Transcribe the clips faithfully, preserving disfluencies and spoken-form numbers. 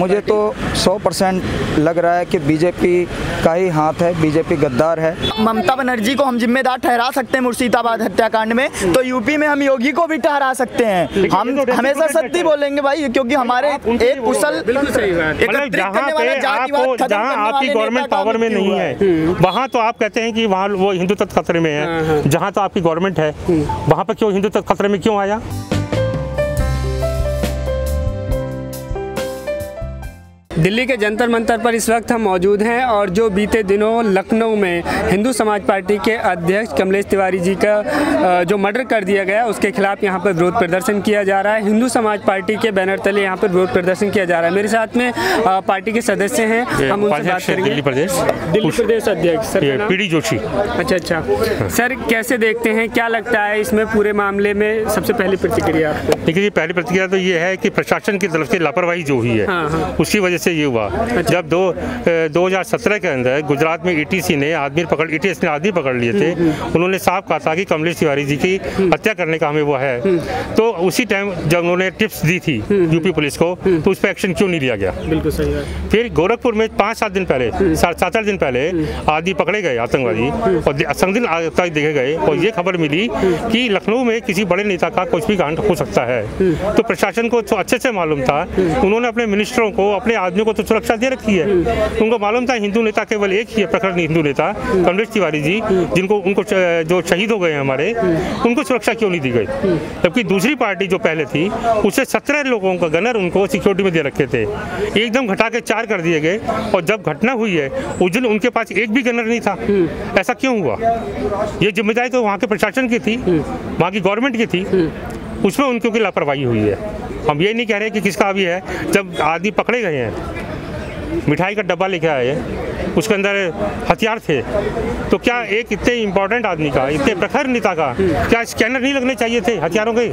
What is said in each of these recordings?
मुझे तो सौ परसेंट लग रहा है कि बीजेपी का ही हाथ है, बीजेपी गद्दार है। ममता बनर्जी को हम जिम्मेदार ठहरा सकते हैं मुर्शिदाबाद हत्याकांड में, तो यूपी में हम योगी को भी ठहरा सकते हैं। हम हमेशा सत्य बोलेंगे भाई, क्योंकि हमारे एक कुशल जहाँ आपकी गवर्नमेंट पावर में नहीं है वहाँ तो आप कहते हैं कि वहाँ वो हिंदुत्व खतरे में है। जहाँ तो आपकी गवर्नमेंट है वहाँ पर क्यों हिंदुत्व खतरे में क्यों आया? दिल्ली के जंतर मंतर पर इस वक्त हम मौजूद हैं और जो बीते दिनों लखनऊ में हिंदू समाज पार्टी के अध्यक्ष कमलेश तिवारी जी का जो मर्डर कर दिया गया उसके खिलाफ यहाँ पर विरोध प्रदर्शन किया जा रहा है। हिंदू समाज पार्टी के बैनर तले यहाँ पर विरोध प्रदर्शन किया जा रहा है। मेरे साथ में पार्टी के सदस्य हैं, हम उनसे बात करेंगे। दिल्ली प्रदेश दिल्ली प्रदेश अध्यक्ष सर पीडी जोशी। अच्छा अच्छा सर, कैसे देखते हैं, क्या लगता है इसमें पूरे मामले में? सबसे पहली प्रतिक्रिया देखिए, पहली प्रतिक्रिया तो ये है कि प्रशासन की तरफ से लापरवाही जो हुई है उसकी वजह ये हुआ। जब दो दो हज़ार सत्रह के अंदर गुजरात में ईटीसी ने आदमी पकड़ ईटीएस ने आदमी पकड़ लिए थे, उन्होंने साफ कहा था कि कमलेश तिवारी जी की हत्या करने का हमें वो है, तो उसी टाइम जब उन्होंने टिप्स दी थी यूपी पुलिस को तो उस पर एक्शन क्यों नहीं लिया गया? बिल्कुल सही है। फिर गोरखपुर में पाँच सात दिन पहले सात आठ दिन पहले आदमी पकड़े गए आतंकवादी और संदिग्ध आतंकवादी देखे गए और ये खबर मिली कि लखनऊ में किसी बड़े नेता का कुछ भी कांड हो सकता है, तो प्रशासन को तो अच्छे से मालूम था। उन्होंने अपने मिनिस्टरों को, अपने को तो सुरक्षा दे रखी है, उनको मालूम था हिंदू नेता केवल एक ही है, प्रखर हिंदू नेता कमलेश तिवारी जी, जिनको उनको जो शहीद हो गए हमारे, उनको सुरक्षा क्यों नहीं दी गई? जबकि दूसरी पार्टी जो पहले थी उससे सत्रह लोगों का गनर उनको सिक्योरिटी में दे रखे थे, एकदम घटा के चार कर दिए गए और जब घटना हुई है उस दिन उनके पास एक भी गनर नहीं था। ऐसा क्यों हुआ? ये जिम्मेदारी तो वहाँ के प्रशासन की थी, वहाँ की गवर्नमेंट की थी, उसमें उनकी कोई लापरवाही हुई है। हम ये नहीं कह रहे कि किसका भी है। जब आदमी पकड़े गए हैं, मिठाई का डब्बा लेके आए, उसके अंदर हथियार थे, तो क्या एक इतने इम्पोर्टेंट आदमी का, इतने प्रखर नेता का क्या स्कैनर नहीं लगने चाहिए थे हथियारों के,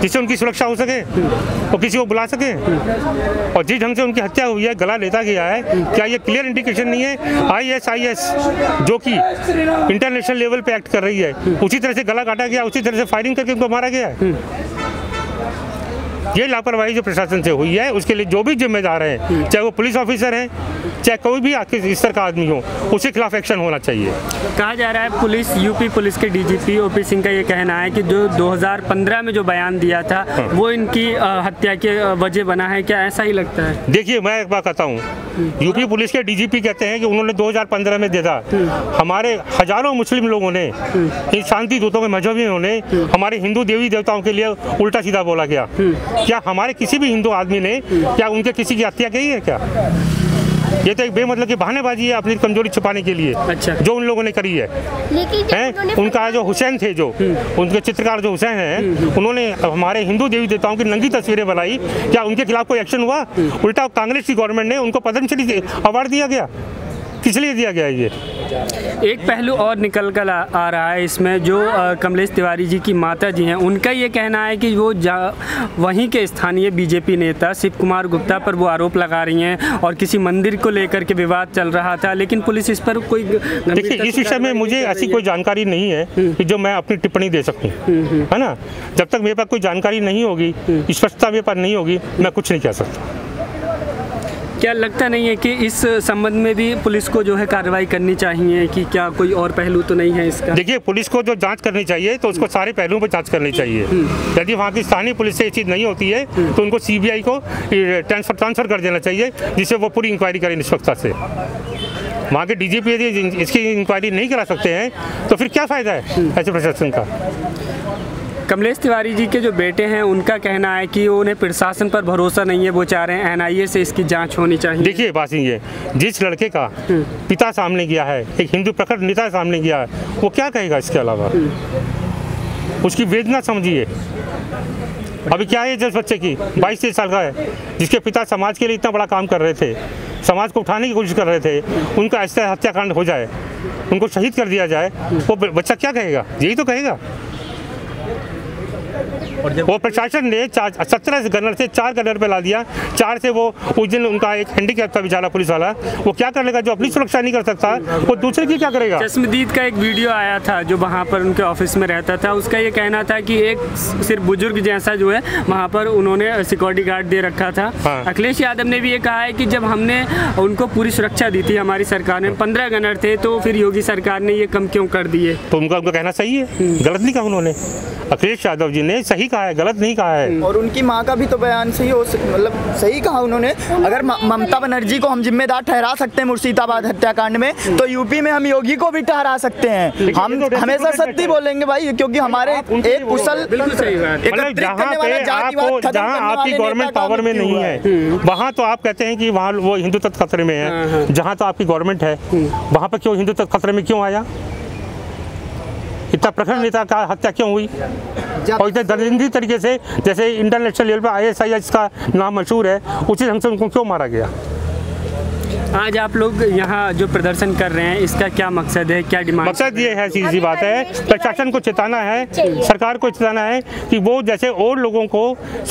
जिससे उनकी सुरक्षा हो सके और किसी को बुला सके? और जिस ढंग से उनकी हत्या हुई है, गला लेता गया है, क्या ये क्लियर इंडिकेशन नहीं है? आई एस आई एस जो कि इंटरनेशनल लेवल पर एक्ट कर रही है, उसी तरह से गला काटा गया, उसी तरह से फायरिंग करके उनको मारा गया है। ये लापरवाही जो प्रशासन से हुई है उसके लिए जो भी जिम्मेदार हैं, चाहे वो पुलिस ऑफिसर हैं, चाहे कोई भी आपके स्तर का आदमी हो, उसके खिलाफ एक्शन होना चाहिए। कहा जा रहा है पुलिस, यूपी पुलिस के डीजीपी ओपी सिंह का ये कहना है कि जो दो हज़ार पंद्रह में जो बयान दिया था वो इनकी हत्या के वजह बना है। क्या ऐसा ही लगता है? देखिए, मैं एक बात कहता हूँ, यूपी पुलिस के डीजीपी कहते हैं कि उन्होंने दो हज़ार पंद्रह में दिया था, हमारे हजारों मुस्लिम लोगों ने, इन शांति दूतों के मजहबियों ने हमारे हिंदू देवी देवताओं के लिए उल्टा सीधा बोला गया। क्या हमारे किसी भी हिंदू आदमी ने क्या उनके किसी की हत्या की है? क्या ये तो एक बेमतलब की बहानेबाजी है अपनी कमजोरी छुपाने के लिए। अच्छा। जो उन लोगों ने करी है, हैं उनका जो हुसैन थे, जो उनके चित्रकार जो हुसैन हैं, उन्होंने हमारे हिंदू देवी देवताओं की नंगी तस्वीरें बनाई, क्या उनके खिलाफ कोई एक्शन हुआ? उल्टा कांग्रेस की गवर्नमेंट ने उनको पद्मश्री अवार्ड दिया गया। किस लिए दिया गया? ये एक पहलू और निकल कर आ रहा है इसमें, जो कमलेश तिवारी जी की माता जी हैं, उनका ये कहना है कि वो वहीं के स्थानीय बीजेपी नेता शिवकुमार गुप्ता पर वो आरोप लगा रही हैं और किसी मंदिर को लेकर के विवाद चल रहा था, लेकिन पुलिस इस पर कोई। देखिए, इस विषय में मुझे ऐसी कोई जानकारी नहीं है कि जो मैं अपनी टिप्पणी दे सकूँ, है ना। जब तक मेरे पास कोई जानकारी नहीं होगी, स्पष्टता मेरे पास नहीं होगी, मैं कुछ नहीं कह सकता। क्या लगता नहीं है कि इस संबंध में भी पुलिस को जो है कार्रवाई करनी चाहिए, कि क्या कोई और पहलू तो नहीं है इसका? देखिए, पुलिस को जो जांच करनी चाहिए तो उसको सारे पहलुओं पर जांच करनी चाहिए। यदि वहाँ की स्थानीय पुलिस से ये चीज़ नहीं होती है तो उनको सीबीआई को ट्रांसफर ट्रांसफर कर देना चाहिए, जिससे वो पूरी इंक्वायरी करें निष्पक्षता से। वहाँ के डीजीपी यदि इसकी इंक्वायरी नहीं करा सकते हैं तो फिर क्या फ़ायदा है ऐसे प्रशासन का? कमलेश तिवारी जी के जो बेटे हैं, उनका कहना है कि उन्हें प्रशासन पर भरोसा नहीं है, वो चाह रहे हैं एन आई ए से इसकी जांच होनी चाहिए। देखिए, बात ये, जिस लड़के का पिता सामने गया है, एक हिंदू प्रखर नेता सामने गया है, वो क्या कहेगा? इसके अलावा उसकी वेदना समझिए। अभी क्या है, जिस बच्चे की बाईस तेईस साल का है, जिसके पिता समाज के लिए इतना बड़ा काम कर रहे थे, समाज को उठाने की कोशिश कर रहे थे, उनका ऐसा हत्याकांड हो जाए, उनको शहीद कर दिया जाए, वो बच्चा क्या कहेगा? यही तो कहेगा। और प्रशासन ने सत्रह गनर से चार गनर पे ला दिया। चार से वो उस दिन उनका एक हैंडीकैप था बेचारा पुलिस वाला, वो क्या कर लेगा? जो अपनी सुरक्षा नहीं कर सकता वो दूसरे की क्या करेगा? चश्मदीद का एक वीडियो आया था जो वहाँ पर उनके ऑफिस में रहता था, उसका ये कहना था कि एक सिर्फ बुजुर्ग जैसा जो है वहाँ पर उन्होंने सिक्योरिटी गार्ड दे रखा था। हाँ। अखिलेश यादव ने भी ये कहा है कि जब हमने उनको पूरी सुरक्षा दी थी हमारी सरकार ने, पंद्रह गनर थे, तो फिर योगी सरकार ने ये कम क्यों कर दिए? तो उनका उनका कहना सही है, गलत नहीं कहा उन्होंने। अखिलेश यादव जी ने सही कहा है, गलत नहीं कहा है। और उनकी माँ का भी तो बयान सही हो, मतलब सही कहा उन्होंने। अगर ममता बनर्जी को हम जिम्मेदार ठहरा सकते हैं मुर्शिदाबाद हत्याकांड में, तो यूपी में हम योगी को भी ठहरा सकते हैं। हम हमेशा सत्य बोलेंगे भाई, क्योंकि हमारे एक कुशल जहाँ आपकी गवर्नमेंट पावर में नहीं है वहाँ तो आप कहते हैं कि वहाँ वो हिंदुत्व खतरे में है। जहाँ तो आपकी गवर्नमेंट है वहाँ पर क्यों हिंदुत्व खतरे में क्यों आया? इतना प्रखर नेता का हत्या क्यों हुई? और इतने दरिंदी तरीके से, जैसे इंटरनेशनल लेवल पर आई एस आई इसका नाम मशहूर है, उसी ढंग से उनको क्यों मारा गया? आज आप लोग यहाँ जो प्रदर्शन कर रहे हैं इसका क्या मकसद है, क्या डिमांड? मकसद ये है, सीधी सी बात है, प्रशासन को चेताना है, सरकार को चेताना है कि वो जैसे और लोगों को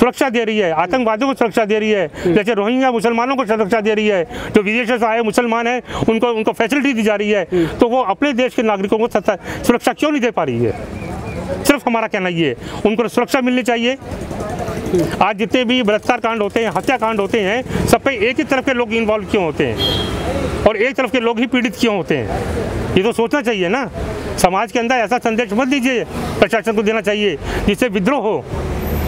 सुरक्षा दे रही है, आतंकवादियों को सुरक्षा दे रही है, जैसे रोहिंग्या मुसलमानों को सुरक्षा दे रही है, जो विदेशों से आए मुसलमान हैं उनको उनको फैसिलिटी दी जा रही है, तो वो अपने देश के नागरिकों को सुरक्षा क्यों नहीं दे पा रही है? सिर्फ हमारा कहना ये है, उनको सुरक्षा मिलनी चाहिए। आज जितने भी बलात्कार कांड होते हैं, हत्याकांड होते हैं, सब पे एक ही तरफ के लोग इन्वॉल्व क्यों होते हैं और एक तरफ के लोग ही पीड़ित क्यों होते हैं? ये तो सोचना चाहिए ना। समाज के अंदर ऐसा संदेश मत दीजिए, प्रशासन को देना चाहिए जिससे विद्रोह हो,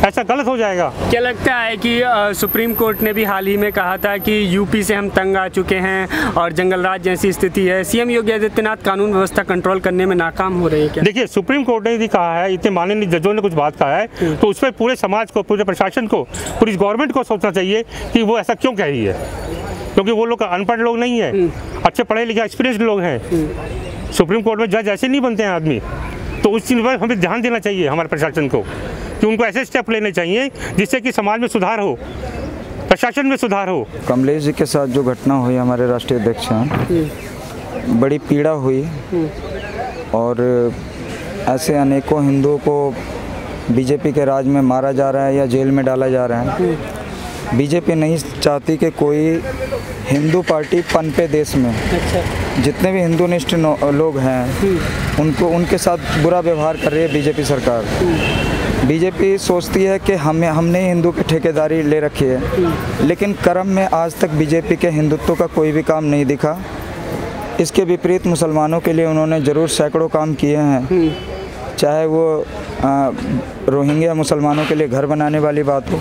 ऐसा गलत हो जाएगा। क्या लगता है कि आ, सुप्रीम कोर्ट ने भी हाल ही में कहा था कि यूपी से हम तंग आ चुके हैं और जंगलराज जैसी स्थिति है, सीएम योगी आदित्यनाथ कानून व्यवस्था कंट्रोल करने में नाकाम हो रही है क्या? देखिए, सुप्रीम कोर्ट ने भी कहा है, इतने माननीय जजों ने कुछ बात कहा है, तो उस पर पूरे समाज को, पूरे प्रशासन को, पूरी गवर्नमेंट को सोचना चाहिए कि वो ऐसा क्यों कह रही है, क्योंकि वो लोग अनपढ़ लोग नहीं है, अच्छे पढ़े लिखे एक्सपीरियंस लोग हैं। सुप्रीम कोर्ट में जज ऐसे नहीं बनते हैं आदमी, तो उस चीज़ पर हमें ध्यान देना चाहिए हमारे प्रशासन को, कि उनको ऐसे स्टेप लेने चाहिए जिससे कि समाज में सुधार हो, प्रशासन में सुधार हो। कमलेश जी के साथ जो घटना हुई, हमारे राष्ट्रीय अध्यक्ष हैं, बड़ी पीड़ा हुई और ऐसे अनेकों हिंदुओं को बीजेपी के राज में मारा जा रहा है या जेल में डाला जा रहा है। बीजेपी नहीं चाहती कि कोई हिंदू पार्टी पनपे देश में। जितने भी हिंदुनिष्ठ लोग हैं उनको, उनके साथ बुरा व्यवहार कर रही है बीजेपी सरकार। बीजेपी सोचती है कि हमें हमने हिंदू की ठेकेदारी ले रखी है, लेकिन कर्म में आज तक बीजेपी के हिंदुत्व का कोई भी काम नहीं दिखा। इसके विपरीत मुसलमानों के लिए उन्होंने ज़रूर सैकड़ों काम किए हैं, चाहे वो रोहिंग्या मुसलमानों के लिए घर बनाने वाली बात हो,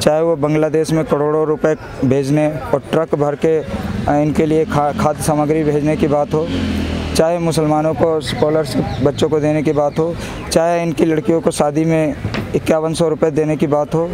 चाहे वो बांग्लादेश में करोड़ों रुपए भेजने और ट्रक भर के इनके लिए खा खाद्य सामग्री भेजने की बात हो, चाहे मुसलमानों को स्कॉलरशिप बच्चों को देने की बात हो, चाहे इनकी लड़कियों को शादी में इक्यावन सौ रुपये देने की बात हो।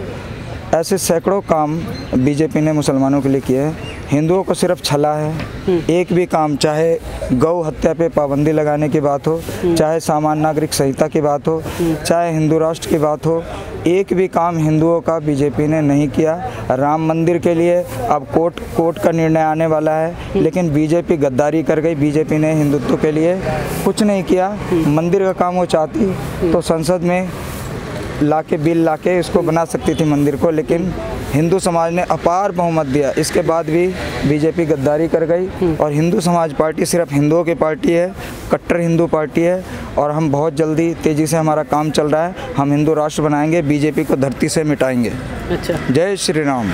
ऐसे सैकड़ों काम बीजेपी ने मुसलमानों के लिए किए हैं, हिंदुओं को सिर्फ छला है। एक भी काम, चाहे गौ हत्या पे पाबंदी लगाने की बात हो, चाहे सामान्य नागरिक संहिता की बात हो, चाहे हिंदू राष्ट्र की बात हो, एक भी काम हिंदुओं का बीजेपी ने नहीं किया। राम मंदिर के लिए अब कोर्ट कोर्ट का निर्णय आने वाला है, लेकिन बीजेपी गद्दारी कर गई। बीजेपी ने हिंदुत्व के लिए कुछ नहीं किया। मंदिर का काम वो चाहती तो संसद में लाके बिल लाके इसको बना सकती थी मंदिर को, लेकिन हिंदू समाज ने अपार बहुमत दिया। इसके बाद भी बीजेपी गद्दारी कर गई और हिंदू समाज पार्टी सिर्फ हिंदुओं की पार्टी है, कट्टर हिंदू पार्टी है। और हम बहुत जल्दी तेज़ी से हमारा काम चल रहा है, हम हिंदू राष्ट्र बनाएंगे, बीजेपी को धरती से मिटाएंगे। अच्छा, जय श्री राम।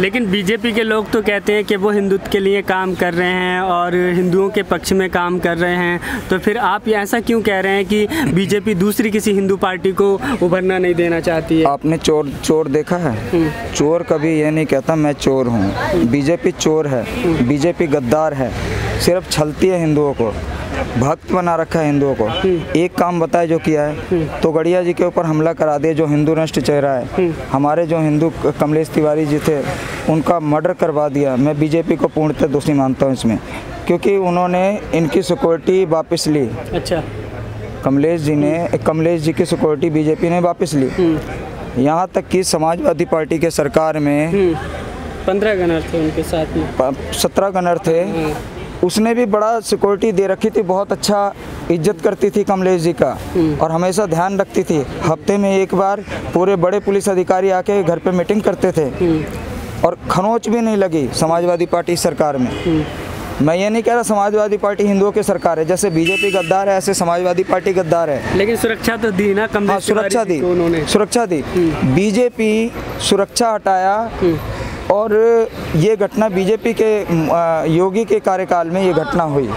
लेकिन बीजेपी के लोग तो कहते हैं कि वो हिंदुत्व के लिए काम कर रहे हैं और हिंदुओं के पक्ष में काम कर रहे हैं, तो फिर आप ये ऐसा क्यों कह रहे हैं कि बीजेपी दूसरी किसी हिंदू पार्टी को उभरना नहीं देना चाहती है? आपने चोर चोर देखा है? चोर कभी ये नहीं कहता मैं चोर हूँ। बीजेपी चोर है, बीजेपी गद्दार है, सिर्फ छलती है हिंदुओं को, भक्त बना रखा है हिंदुओं को। एक काम बताए जो किया है, तो गड़िया जी के ऊपर हमला करा दिया, जो हिंदू नष्ट चेहरा है। हमारे जो हिंदू कमलेश तिवारी जी थे उनका मर्डर करवा दिया। मैं बीजेपी को पूर्णतः दोषी मानता हूँ इसमें, क्योंकि उन्होंने इनकी सिक्योरिटी वापस ली। अच्छा, कमलेश जी ने कमलेश जी की सिक्योरिटी बीजेपी ने वापस ली। यहाँ तक कि समाजवादी पार्टी के सरकार में पंद्रह गनर थे उनके साथ में, सत्रह गनर थे, उसने भी बड़ा सिक्योरिटी दे रखी थी, बहुत अच्छा इज्जत करती थी कमलेश जी का और हमेशा ध्यान रखती थी। हफ्ते में एक बार पूरे बड़े पुलिस अधिकारी आके घर पे मीटिंग करते थे और खनोच भी नहीं लगी समाजवादी पार्टी सरकार में। मैं ये नहीं कह रहा समाजवादी पार्टी हिंदुओं की सरकार है, जैसे बीजेपी गद्दार है ऐसे समाजवादी पार्टी गद्दार है, लेकिन सुरक्षा तो दी ना कमलेश तिवारी को। दी उन्होंने सुरक्षा दी, बीजेपी सुरक्षा हटाया और ये घटना बीजेपी के योगी के कार्यकाल में ये घटना हुई।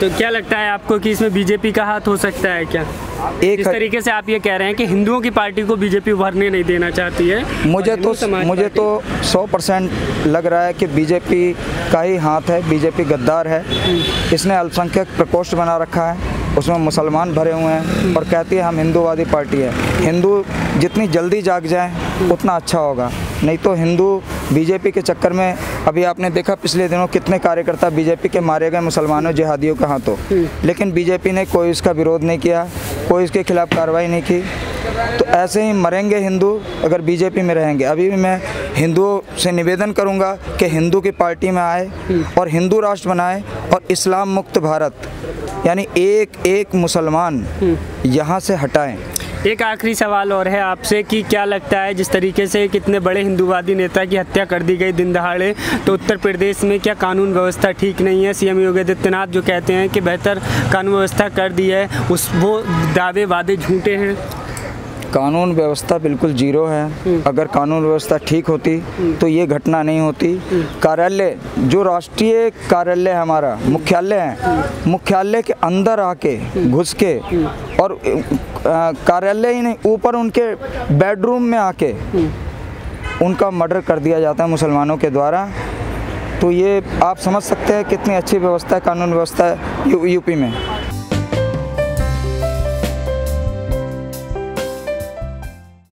तो क्या लगता है आपको कि इसमें बीजेपी का हाथ हो सकता है क्या? एक तरीके से आप ये कह रहे हैं कि हिंदुओं की पार्टी को बीजेपी उभरने नहीं देना चाहती है। मुझे तो मुझे तो सौ परसेंट लग रहा है कि बीजेपी का ही हाथ है, बीजेपी गद्दार है। इसने अल्पसंख्यक प्रकोष्ठ बना रखा है, उसमें मुसलमान भरे हुए हैं और कहती है हम हिंदूवादी पार्टी है। हिंदू जितनी जल्दी जाग जाएं उतना अच्छा होगा, नहीं तो हिंदू बीजेपी के चक्कर में अभी आपने देखा पिछले दिनों कितने कार्यकर्ता बीजेपी के मारे गए मुसलमानों जिहादियों के हाथों, लेकिन बीजेपी ने कोई इसका विरोध नहीं किया, कोई इसके खिलाफ कार्रवाई नहीं की। तो ऐसे ही मरेंगे हिंदू अगर बीजेपी में रहेंगे। अभी भी मैं हिंदुओं से निवेदन करूंगा कि हिंदू की पार्टी में आए और हिंदू राष्ट्र बनाए और इस्लाम मुक्त भारत, यानी एक एक मुसलमान यहाँ से हटाएं। एक आखिरी सवाल और है आपसे कि क्या लगता है जिस तरीके से कितने बड़े हिंदूवादी नेता की हत्या कर दी गई दिन दहाड़े, तो उत्तर प्रदेश में क्या कानून व्यवस्था ठीक नहीं है? सीएम योगी आदित्यनाथ जो कहते हैं कि बेहतर कानून व्यवस्था कर दी है, उस वो दावे वादे झूठे हैं। कानून व्यवस्था बिल्कुल जीरो है। अगर कानून व्यवस्था ठीक होती तो ये घटना नहीं होती। कार्यालय जो राष्ट्रीय कार्यालय हमारा मुख्यालय है, मुख्यालय के अंदर आके घुस के और कार्यालय ही नहीं ऊपर उनके बेडरूम में आके उनका मर्डर कर दिया जाता है मुसलमानों के द्वारा। तो ये आप समझ सकते हैं कितनी अच्छी व्यवस्था है कानून व्यवस्था यूपी में।